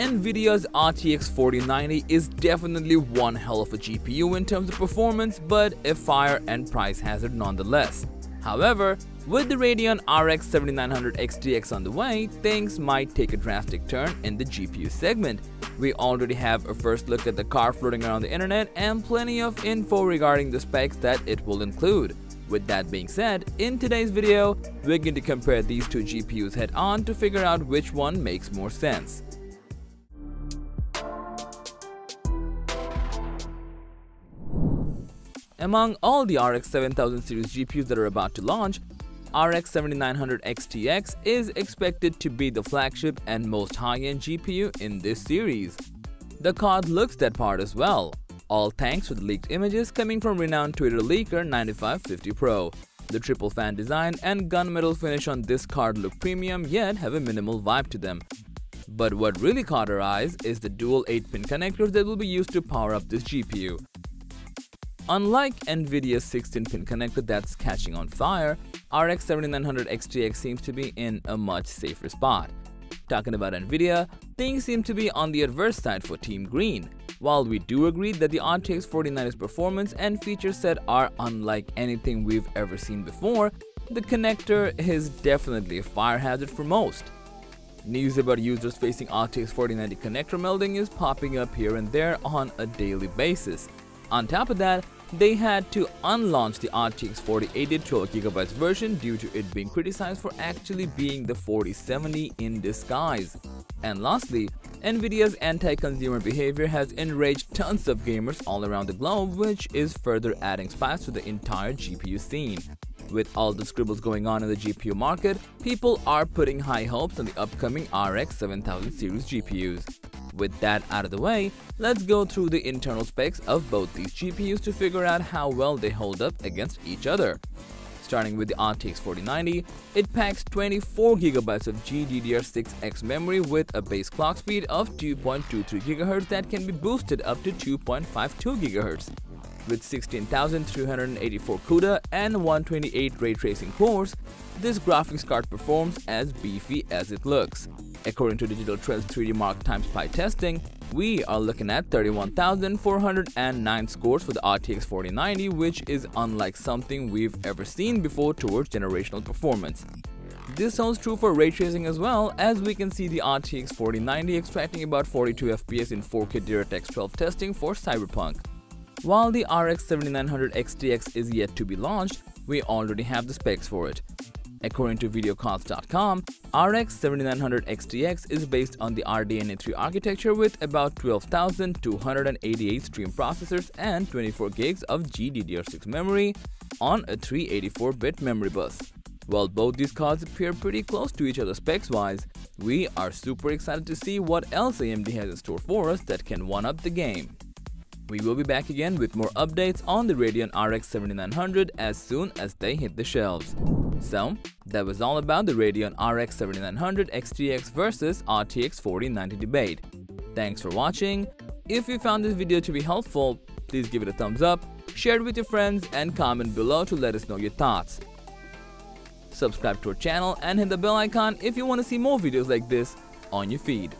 Nvidia's RTX 4090 is definitely one hell of a GPU in terms of performance, but a fire and price hazard nonetheless. However, with the Radeon RX 7900 XTX on the way, things might take a drastic turn in the GPU segment. We already have a first look at the car floating around the internet and plenty of info regarding the specs that it will include. With that being said, in today's video, we're going to compare these two GPUs head on to figure out which one makes more sense. Among all the RX 7000 series GPUs that are about to launch, RX 7900 XTX is expected to be the flagship and most high-end GPU in this series. The card looks that part as well. All thanks to the leaked images coming from renowned Twitter leaker 9550 Pro. The triple fan design and gunmetal finish on this card look premium yet have a minimal vibe to them. But what really caught our eyes is the dual 8-pin connectors that will be used to power up this GPU. Unlike Nvidia's 16-pin connector that's catching on fire, RX 7900 XTX seems to be in a much safer spot. Talking about Nvidia, things seem to be on the adverse side for Team Green. While we do agree that the RTX 4090's performance and feature set are unlike anything we've ever seen before, the connector is definitely a fire hazard for most. News about users facing RTX 4090 connector melding is popping up here and there on a daily basis. On top of that, they had to unlaunch the RTX 4080 12GB version due to it being criticized for actually being the 4070 in disguise. And lastly, Nvidia's anti-consumer behavior has enraged tons of gamers all around the globe, which is further adding spice to the entire GPU scene. With all the scribbles going on in the GPU market, people are putting high hopes on the upcoming RX 7000 series GPUs. With that out of the way, let's go through the internal specs of both these GPUs to figure out how well they hold up against each other. Starting with the RTX 4090, it packs 24GB of GDDR6X memory with a base clock speed of 2.23GHz that can be boosted up to 2.52GHz. With 16,384 CUDA and 128 ray tracing cores, this graphics card performs as beefy as it looks. According to Digital Trends 3DMark Time Spy testing, we are looking at 31,409 scores for the RTX 4090, which is unlike something we've ever seen before towards generational performance. This holds true for ray tracing as well, as we can see the RTX 4090 extracting about 42 FPS in 4K DirectX 12 testing for Cyberpunk. While the RX 7900 XTX is yet to be launched, we already have the specs for it. According to videocards.com, RX 7900 XTX is based on the RDNA 3 architecture with about 12,288 stream processors and 24 gigs of GDDR6 memory on a 384-bit memory bus. While both these cards appear pretty close to each other specs-wise, we are super excited to see what else AMD has in store for us that can one-up the game. We will be back again with more updates on the Radeon RX 7900 as soon as they hit the shelves. So, that was all about the Radeon RX 7900 XTX versus RTX 4090 debate. Thanks for watching. If you found this video to be helpful, please give it a thumbs up, share it with your friends and comment below to let us know your thoughts. Subscribe to our channel and hit the bell icon if you want to see more videos like this on your feed.